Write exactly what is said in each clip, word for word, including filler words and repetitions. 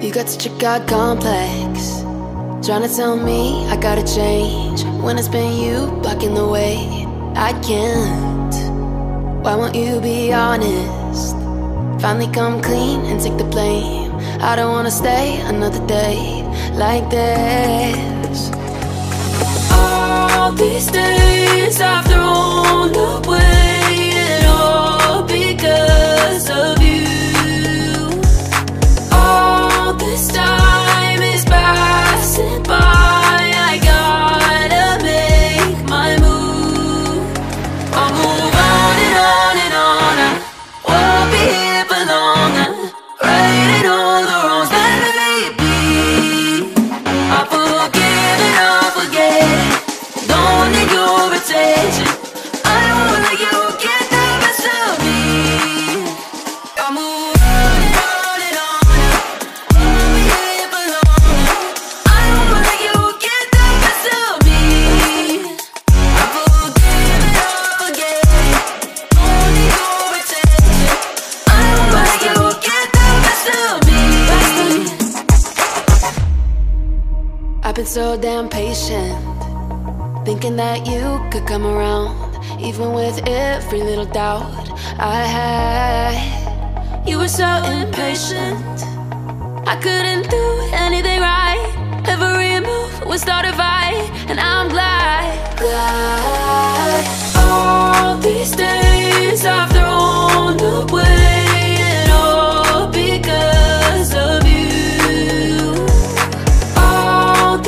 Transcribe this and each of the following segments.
You got such a god complex, trying to tell me I gotta change when it's been you blocking the way. I can't. Why won't you be honest? Finally come clean and take the blame. I don't wanna stay another day like this. All these days I've thrown away, and all because of you. This time is passing by, I gotta make my move. I'll move on and on and on, I won't be here for long. I'm righting all the wrongs that I made be. I forgive and I forget, don't need your attention. I've been so damn patient, thinking that you could come around, even with every little doubt I had. You were so impatient, I couldn't do anything right. Every move was started by, and I'm glad, glad. All these days I've thrown away, and all because of you.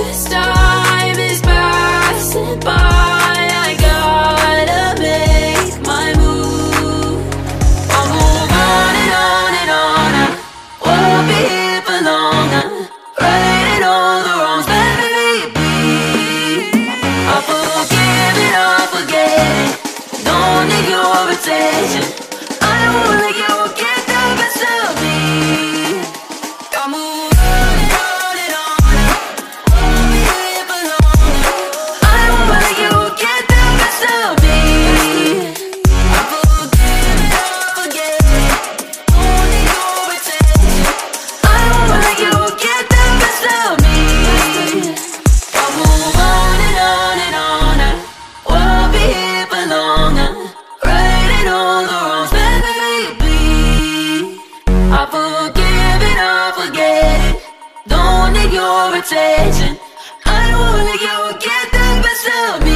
This time is passing by, I gotta make my move. I'll move on and on and on, I won't be here for long. I'm righting all the wrongs that I made be. I'll forgive and I'll forget, don't need your attention. Your attention, I don't wanna let you get the best of me.